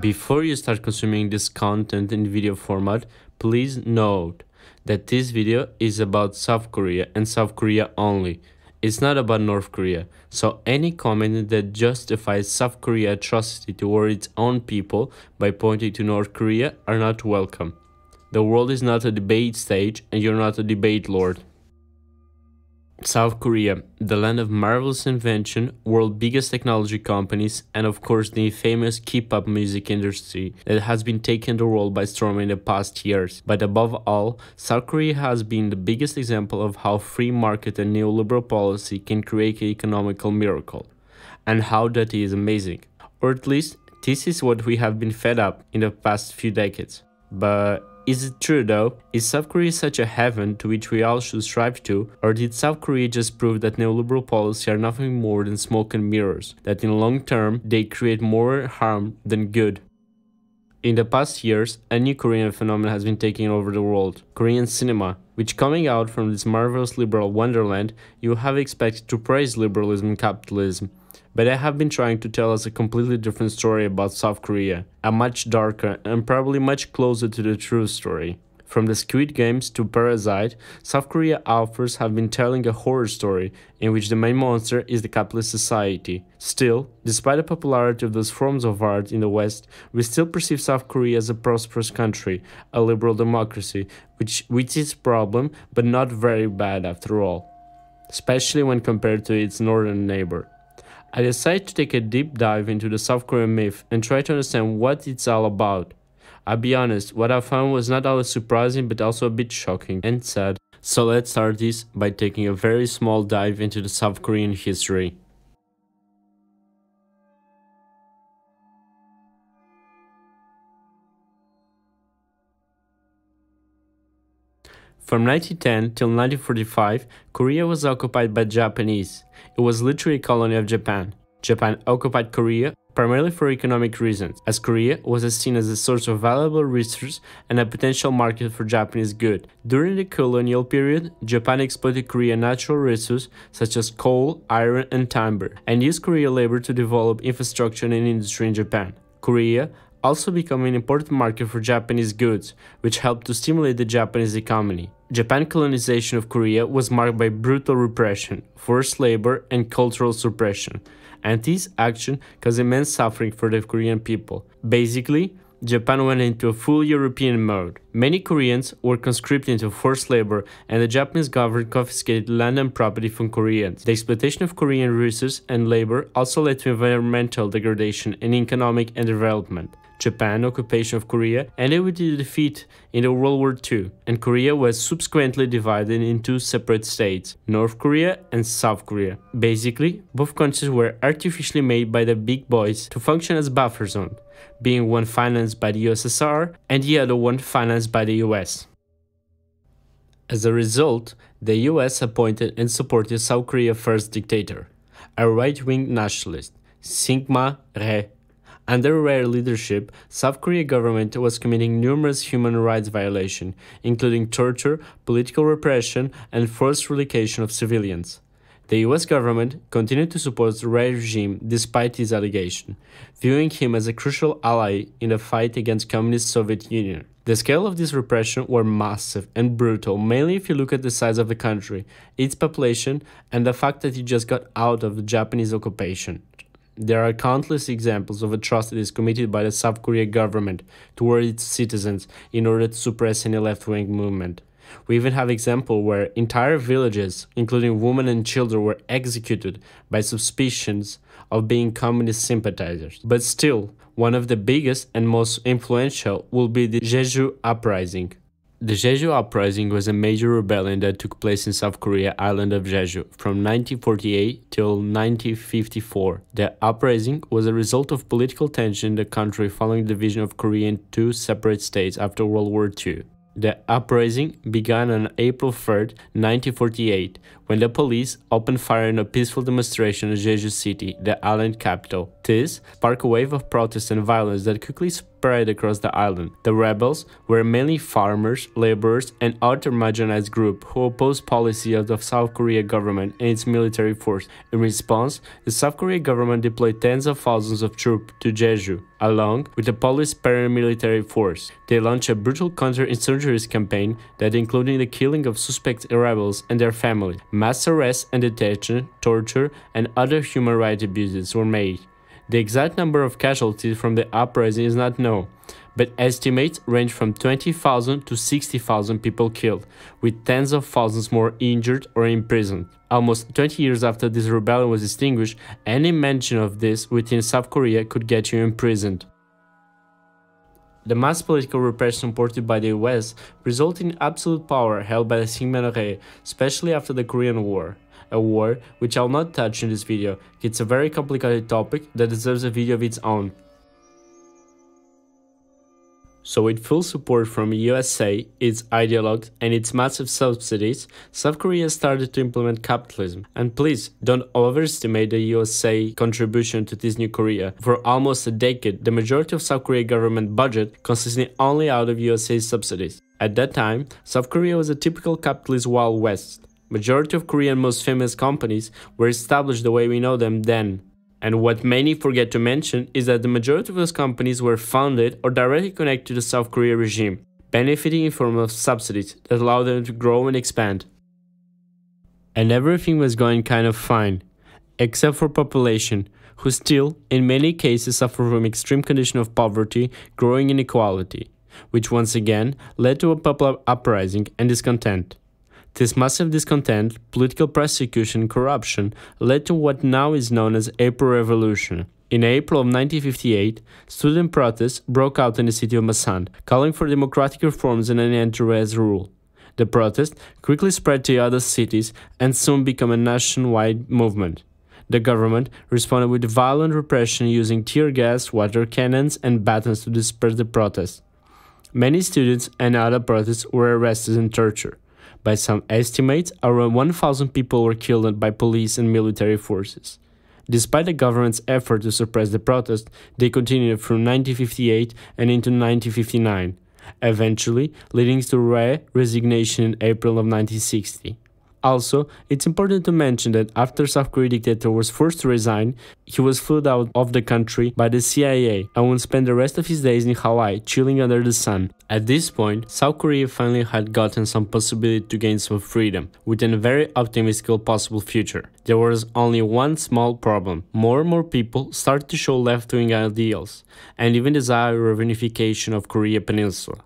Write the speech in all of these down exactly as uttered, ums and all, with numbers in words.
Before you start consuming this content in video format, please note that this video is about South Korea and South Korea only. It's not about North Korea, so any comment that justifies South Korea atrocity toward its own people by pointing to North Korea are not welcome. The world is not a debate stage and you're not a debate lord. South Korea, the land of marvelous invention, world's biggest technology companies, and of course the famous K-pop music industry that has been taking the world by storm in the past years. But above all, South Korea has been the biggest example of how free market and neoliberal policy can create an economical miracle, and how that is amazing. Or at least, this is what we have been fed up in the past few decades. But is it true though? Is South Korea such a heaven to which we all should strive to, or did South Korea just prove that neoliberal policies are nothing more than smoke and mirrors, that in long term they create more harm than good? In the past years, a new Korean phenomenon has been taking over the world, Korean cinema, which coming out from this marvelous liberal wonderland, you have expected to praise liberalism and capitalism. But I have been trying to tell us a completely different story about South Korea, a much darker and probably much closer to the true story. From the Squid Games to Parasite, South Korea authors have been telling a horror story in which the main monster is the capitalist society. Still, despite the popularity of those forms of art in the West, we still perceive South Korea as a prosperous country, a liberal democracy, which, which is a problem, but not very bad after all, especially when compared to its northern neighbor. I decided to take a deep dive into the South Korean myth and try to understand what it's all about. I'll be honest, what I found was not always surprising but also a bit shocking and sad. So let's start this by taking a very small dive into the South Korean history. From nineteen ten till nineteen forty-five, Korea was occupied by Japanese. It was literally a colony of Japan. Japan occupied Korea primarily for economic reasons, as Korea was seen as a source of valuable resources and a potential market for Japanese goods. During the colonial period, Japan exploited Korean natural resources such as coal, iron and timber, and used Korean labor to develop infrastructure and industry in Japan. Korea also became an important market for Japanese goods, which helped to stimulate the Japanese economy. Japan's colonization of Korea was marked by brutal repression, forced labor and cultural suppression, and this action caused immense suffering for the Korean people. Basically, Japan went into a full European mode. Many Koreans were conscripted into forced labor and the Japanese government confiscated land and property from Koreans. The exploitation of Korean resources and labor also led to environmental degradation and economic underdevelopment. Japan's occupation of Korea ended with the defeat in the World War Two, and Korea was subsequently divided into two separate states, North Korea and South Korea. Basically, both countries were artificially made by the big boys to function as buffer zone, being one financed by the U S S R and the other one financed by the U S. As a result, the U S appointed and supported South Korea's first dictator, a right-wing nationalist, Syngman Rhee. Under their leadership, South Korean government was committing numerous human rights violations, including torture, political repression, and forced relocation of civilians. The U S government continued to support the regime despite his allegation, viewing him as a crucial ally in the fight against Communist Soviet Union. The scale of this repression were massive and brutal, mainly if you look at the size of the country, its population, and the fact that it just got out of the Japanese occupation. There are countless examples of atrocities committed by the South Korean government toward its citizens in order to suppress any left-wing movement. We even have examples where entire villages, including women and children, were executed by suspicions of being communist sympathizers. But still, one of the biggest and most influential will be the Jeju Uprising. The Jeju Uprising was a major rebellion that took place in South Korea island of Jeju from nineteen forty-eight till nineteen fifty-four. The uprising was a result of political tension in the country following the division of Korea into two separate states after World War Two. The uprising began on April third, nineteen forty-eight, when the police opened fire in a peaceful demonstration in Jeju City, the island capital. This sparked a wave of protests and violence that quickly spread spread across the island. The rebels were mainly farmers, laborers, and other marginalized groups who opposed policy of the South Korea government and its military force. In response, the South Korea government deployed tens of thousands of troops to Jeju, along with the police paramilitary force. They launched a brutal counter-insurgency campaign that included the killing of suspect rebels and their families. Mass arrests and detention, torture, and other human rights abuses were made. The exact number of casualties from the uprising is not known, but estimates range from twenty thousand to sixty thousand people killed, with tens of thousands more injured or imprisoned. Almost twenty years after this rebellion was extinguished, any mention of this within South Korea could get you imprisoned. The mass political repression supported by the U S resulted in absolute power held by the Syngman Rhee, especially after the Korean War. A war which I'll not touch in this video. It's a very complicated topic that deserves a video of its own. So with full support from U S A, its ideologues and its massive subsidies, South Korea started to implement capitalism. And please, don't overestimate the U S A contribution to this new Korea. For almost a decade, the majority of South Korea government budget consisted only out of U S A subsidies. At that time, South Korea was a typical capitalist Wild West. Majority of Korean most famous companies were established the way we know them then. And what many forget to mention is that the majority of those companies were founded or directly connected to the South Korea regime, benefiting in form of subsidies that allowed them to grow and expand. And everything was going kind of fine, except for population, who still, in many cases, suffer from extreme condition of poverty, growing inequality, which once again led to a popular uprising and discontent. This massive discontent, political persecution, and corruption led to what now is known as April Revolution. In April of nineteen fifty-eight, student protests broke out in the city of Masan, calling for democratic reforms and an end to U S rule. The protest quickly spread to other cities and soon became a nationwide movement. The government responded with violent repression using tear gas, water cannons, and batons to disperse the protests. Many students and other protesters were arrested and tortured. By some estimates, around one thousand people were killed by police and military forces. Despite the government's effort to suppress the protest, they continued from nineteen fifty-eight and into nineteen fifty-nine, eventually leading to Rhee's resignation in April of nineteen sixty. Also, it's important to mention that after South Korean dictator was forced to resign, he was fled out of the country by the C I A and would spend the rest of his days in Hawaii, chilling under the sun. At this point, South Korea finally had gotten some possibility to gain some freedom, within a very optimistic possible future. There was only one small problem. More and more people started to show left-wing ideals, and even desire of unification of Korea Peninsula,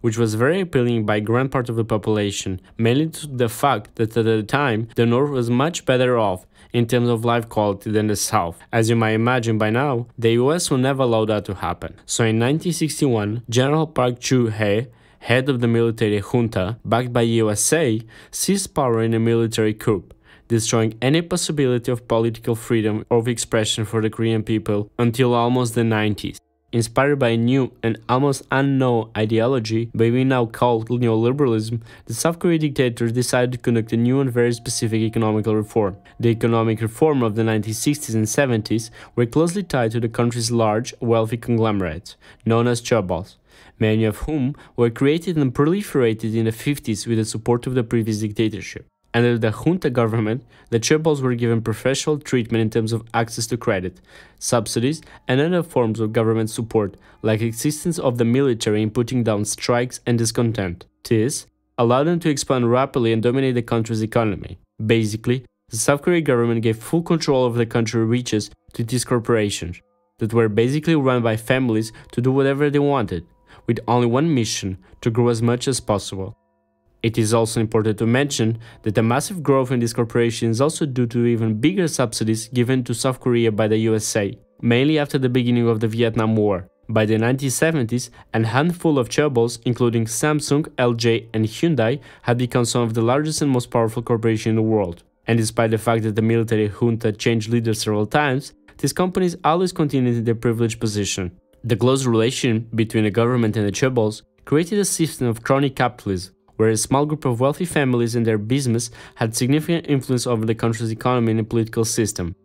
which was very appealing by a grand part of the population, mainly to the fact that at the time, the North was much better off in terms of life quality than the South. As you might imagine by now, the U S will never allow that to happen. So in nineteen sixty-one, General Park Chung-hee, head of the military junta, backed by U S A, seized power in a military coup, destroying any possibility of political freedom of expression for the Korean people until almost the nineties. Inspired by a new and almost unknown ideology, but we now call neoliberalism, the South Korean dictator decided to conduct a new and very specific economical reform. The economic reform of the nineteen sixties and seventies were closely tied to the country's large, wealthy conglomerates, known as chaebols, many of whom were created and proliferated in the fifties with the support of the previous dictatorship. Under the junta government, the chaebols were given preferential treatment in terms of access to credit, subsidies, and other forms of government support, like existence of the military in putting down strikes and discontent. This allowed them to expand rapidly and dominate the country's economy. Basically, the South Korean government gave full control of the country's riches to these corporations, that were basically run by families to do whatever they wanted, with only one mission: to grow as much as possible. It is also important to mention that the massive growth in these corporations is also due to even bigger subsidies given to South Korea by the U S A, mainly after the beginning of the Vietnam War. By the nineteen seventies, a handful of chaebols, including Samsung, L G, and Hyundai, had become some of the largest and most powerful corporations in the world. And despite the fact that the military junta changed leaders several times, these companies always continued in their privileged position. The close relation between the government and the chaebols created a system of crony capitalism, where a small group of wealthy families and their business had significant influence over the country's economy and political system.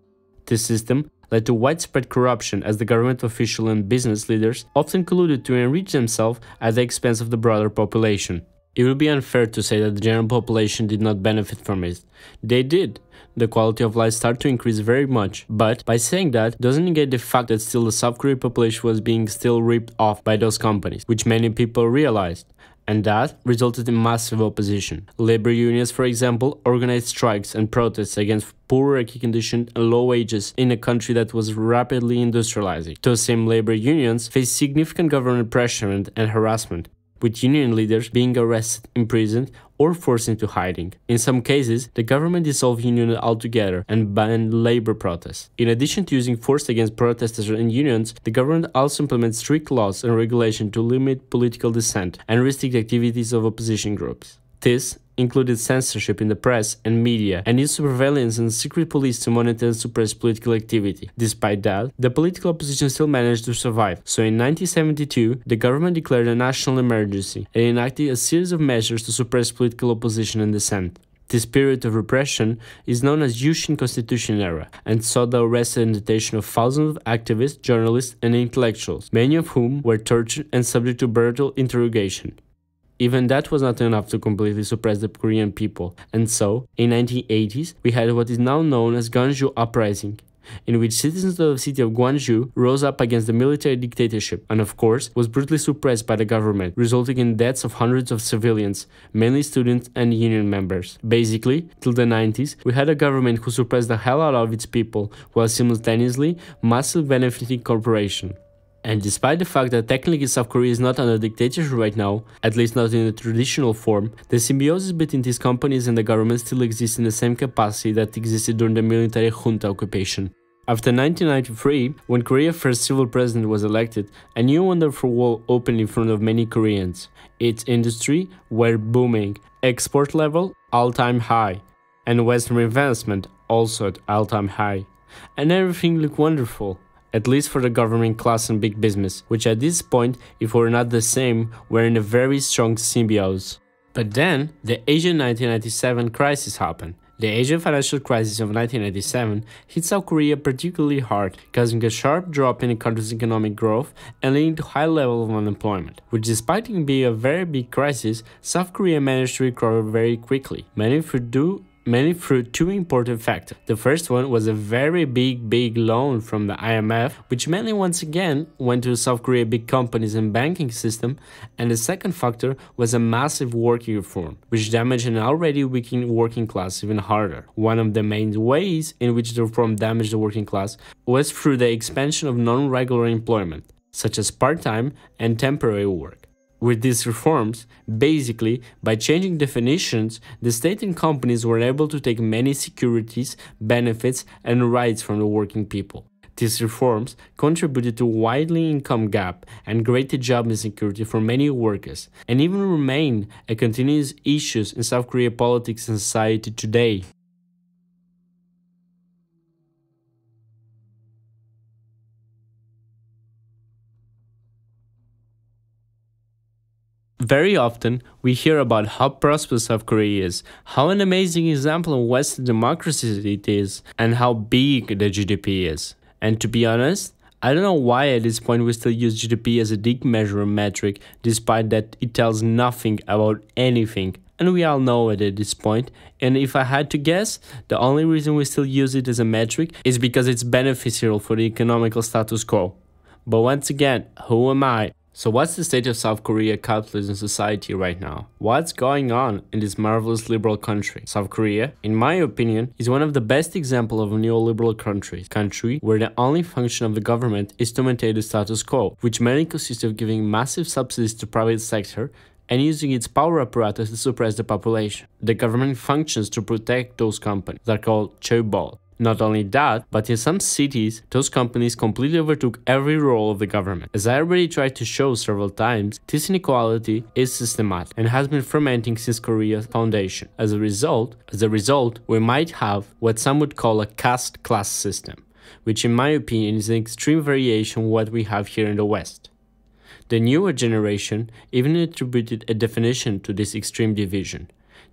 This system led to widespread corruption, as the government officials and business leaders often colluded to enrich themselves at the expense of the broader population. It would be unfair to say that the general population did not benefit from it. They did. The quality of life started to increase very much. But by saying that doesn't negate the fact that still the South Korean population was being still ripped off by those companies, which many people realized. And that resulted in massive opposition. Labor unions, for example, organized strikes and protests against poor working conditions and low wages in a country that was rapidly industrializing. Those same labor unions faced significant government pressure and harassment, with union leaders being arrested, imprisoned, or forced into hiding. In some cases, the government dissolved unions altogether and banned labor protests. In addition to using force against protesters and unions, the government also implements strict laws and regulations to limit political dissent and restrict activities of opposition groups. This included censorship in the press and media, and its surveillance and secret police to monitor and suppress political activity. Despite that, the political opposition still managed to survive, so in nineteen seventy-two, the government declared a national emergency and enacted a series of measures to suppress political opposition and dissent. This period of repression is known as Yushin Constitution Era, and saw the arrest and detention of thousands of activists, journalists, and intellectuals, many of whom were tortured and subject to brutal interrogation. Even that was not enough to completely suppress the Korean people, and so, in nineteen eighties, we had what is now known as Gwangju Uprising, in which citizens of the city of Gwangju rose up against the military dictatorship and, of course, was brutally suppressed by the government, resulting in deaths of hundreds of civilians, mainly students and union members. Basically, till the nineties, we had a government who suppressed the hell out of its people, while simultaneously massively benefiting corporations. And despite the fact that technically South Korea is not under dictatorship right now, at least not in a traditional form, the symbiosis between these companies and the government still exists in the same capacity that existed during the military junta occupation. After nineteen ninety-three, when Korea's first civil president was elected, a new wonderful wall opened in front of many Koreans. Its industry were booming, export level all-time high, and Western investment also at all-time high. And everything looked wonderful. At least for the government class and big business, which at this point, if we're not the same, were in a very strong symbiosis. But then, the Asian nineteen ninety-seven crisis happened. The Asian financial crisis of nineteen ninety-seven hit South Korea particularly hard, causing a sharp drop in the country's economic growth and leading to high level of unemployment, which despite it being a very big crisis, South Korea managed to recover very quickly, mainly through mainly through two important factors. The first one was a very big, big loan from the I M F, which mainly once again went to South Korea big companies and banking system, and the second factor was a massive working reform, which damaged an already weakened working class even harder. One of the main ways in which the reform damaged the working class was through the expansion of non-regular employment, such as part-time and temporary work. With these reforms, basically, by changing definitions, the state and companies were able to take many securities, benefits, and rights from the working people. These reforms contributed to a widening income gap and greater job insecurity for many workers, and even remain a continuous issue in South Korea politics and society today. Very often, we hear about how prosperous South Korea is, how an amazing example of Western democracy it is, and how big the G D P is. And to be honest, I don't know why at this point we still use G D P as a big measure and metric, despite that it tells nothing about anything, and we all know it at this point. And if I had to guess, the only reason we still use it as a metric is because it's beneficial for the economical status quo. But once again, who am I? So what's the state of South Korea capitalism society right now? What's going on in this marvelous liberal country? South Korea, in my opinion, is one of the best examples of a neoliberal country, country where the only function of the government is to maintain the status quo, which mainly consists of giving massive subsidies to private sector and using its power apparatus to suppress the population. The government functions to protect those companies, they're called chaebols. Not only that, but in some cities, those companies completely overtook every role of the government. As I already tried to show several times, this inequality is systematic and has been fermenting since Korea's foundation. As a result, as a result, we might have what some would call a caste class system, which in my opinion is an extreme variation of what we have here in the West. The newer generation even attributed a definition to this extreme division: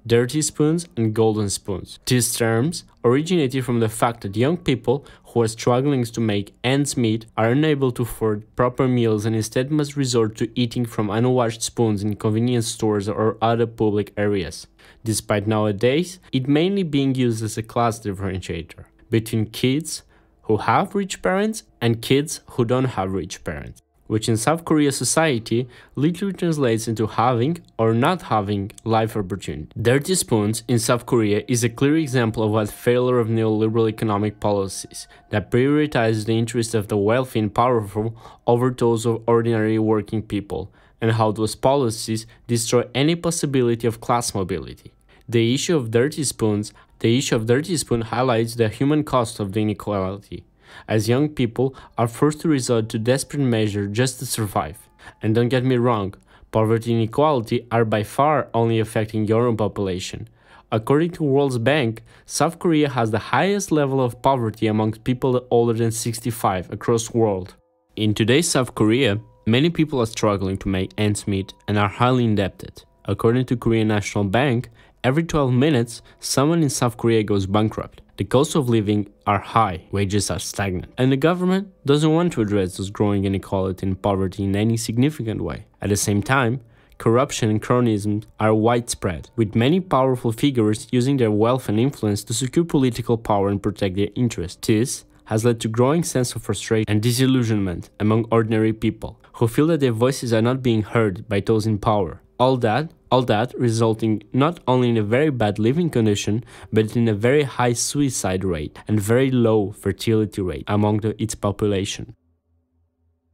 dirty spoons and golden spoons. These terms originated from the fact that young people who are struggling to make ends meet are unable to afford proper meals and instead must resort to eating from unwashed spoons in convenience stores or other public areas, despite nowadays it mainly being used as a class differentiator between kids who have rich parents and kids who don't have rich parents, which in South Korea society literally translates into having or not having life opportunity. Dirty spoons in South Korea is a clear example of what failure of neoliberal economic policies that prioritize the interests of the wealthy and powerful over those of ordinary working people, and how those policies destroy any possibility of class mobility. The issue of dirty spoons, the issue of dirty spoon highlights the human cost of the inequality, as young people are forced to resort to desperate measures just to survive. And don't get me wrong, poverty and inequality are by far only affecting your own population. According to World Bank, South Korea has the highest level of poverty amongst people older than sixty-five across the world. In today's South Korea, many people are struggling to make ends meet and are highly indebted. According to Korean National Bank, every twelve minutes, someone in South Korea goes bankrupt. The cost of living are high, wages are stagnant, and the government doesn't want to address this growing inequality and poverty in any significant way. At the same time, corruption and cronyism are widespread, with many powerful figures using their wealth and influence to secure political power and protect their interests. This has led to growing sense of frustration and disillusionment among ordinary people, who feel that their voices are not being heard by those in power. All that, all that resulting not only in a very bad living condition, but in a very high suicide rate and very low fertility rate among the, its population.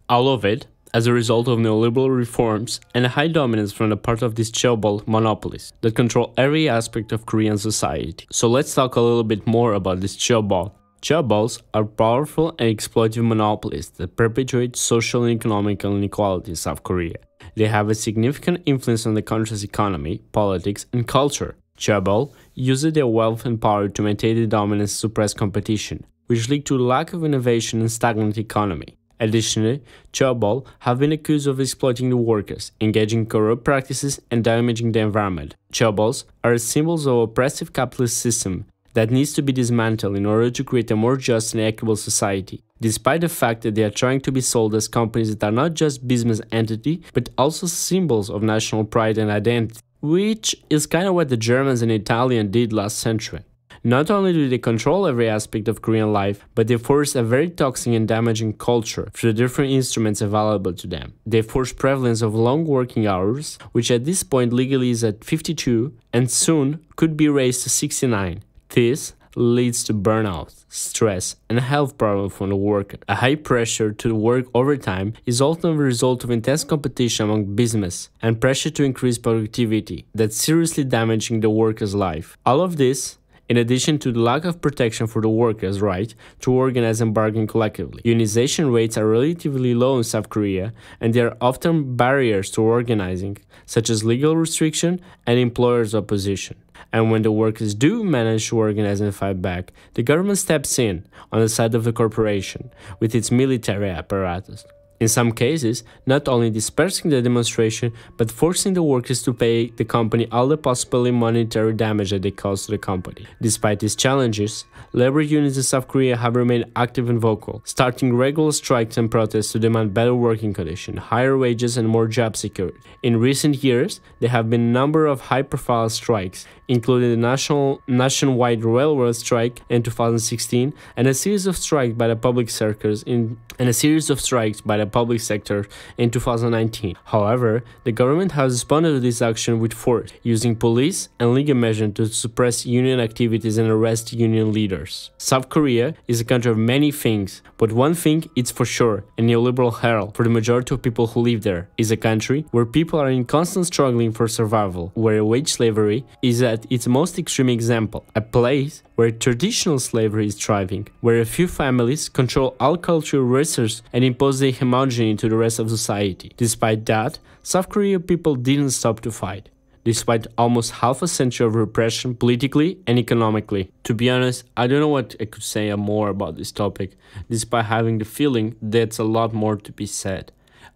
All of it as a result of neoliberal reforms and a high dominance from the part of these chaebol monopolies that control every aspect of Korean society. So let's talk a little bit more about this chaebol. Chaebols are powerful and exploitive monopolies that perpetuate social and economic inequality in South Korea. They have a significant influence on the country's economy, politics, and culture. Chaebol uses their wealth and power to maintain their dominance and suppress competition, which lead to lack of innovation and stagnant economy. Additionally, chaebol have been accused of exploiting the workers, engaging in corrupt practices, and damaging the environment. Chaebols are symbols of oppressive capitalist system that needs to be dismantled in order to create a more just and equitable society, despite the fact that they are trying to be sold as companies that are not just business entity, but also symbols of national pride and identity, which is kind of what the Germans and Italians did last century. Not only do they control every aspect of Korean life, but they force a very toxic and damaging culture through the different instruments available to them. They force prevalence of long working hours, which at this point legally is at fifty-two and soon could be raised to sixty-nine. This leads to burnout, stress, and health problems from the worker. A high pressure to work overtime is often a result of intense competition among business and pressure to increase productivity that's seriously damaging the worker's life. All of this, in addition to the lack of protection for the workers' right to organize and bargain collectively. Unionization rates are relatively low in South Korea, and there are often barriers to organizing, such as legal restriction and employers' opposition. And when the workers do manage to organize and fight back, the government steps in on the side of the corporation with its military apparatus. In some cases, not only dispersing the demonstration, but forcing the workers to pay the company all the possible monetary damage that they caused to the company. Despite these challenges, labor unions in South Korea have remained active and vocal, starting regular strikes and protests to demand better working conditions, higher wages, and more job security. In recent years, there have been a number of high-profile strikes, including the national, nationwide railroad strike in two thousand sixteen and a series of strikes by the public sectors in and a series of strikes by the public sector in two thousand nineteen. However, the government has responded to this action with force, using police and legal measures to suppress union activities and arrest union leaders. South Korea is a country of many things, but one thing it's for sure, a neoliberal hell for the majority of people who live there, is a country where people are in constant struggling for survival, where wage slavery is at its most extreme example, a place where traditional slavery is thriving, where a few families control all cultural resources and impose their hegemony to the rest of society. Despite that, South Korean people didn't stop to fight, despite almost half a century of repression politically and economically. To be honest, I don't know what I could say more about this topic, despite having the feeling there's a lot more to be said.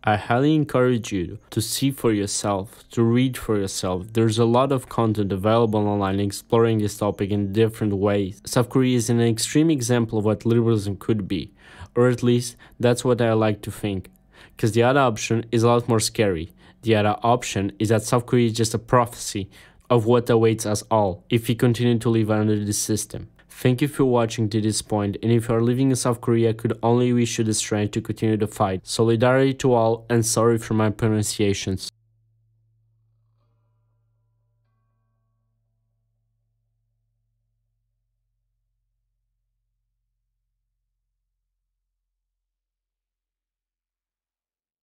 I highly encourage you to see for yourself, to read for yourself. There's a lot of content available online exploring this topic in different ways. South Korea is an extreme example of what liberalism could be, or at least that's what I like to think, because the other option is a lot more scary. The other option is that South Korea is just a prophecy of what awaits us all if we continue to live under this system. Thank you for watching to this point, and if you are living in South Korea, I could only wish you the strength to continue the fight. Solidarity to all, and sorry for my pronunciations.